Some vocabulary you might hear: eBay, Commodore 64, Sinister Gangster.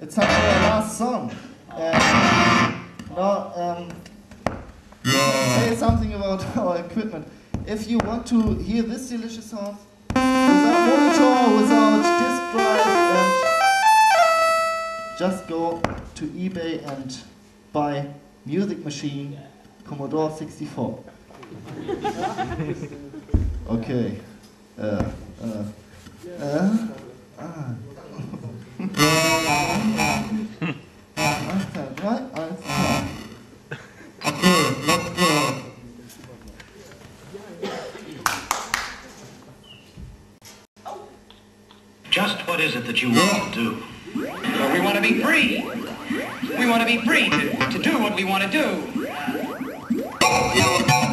It's actually the last song. Say something about our equipment. If you want to hear this delicious sound without monitor, without disk drive, and just go to eBay and buy Music Machine Commodore 64. Okay. Just what is it that you want to do? Well, we want to be free. We want to be free to do what we want to do.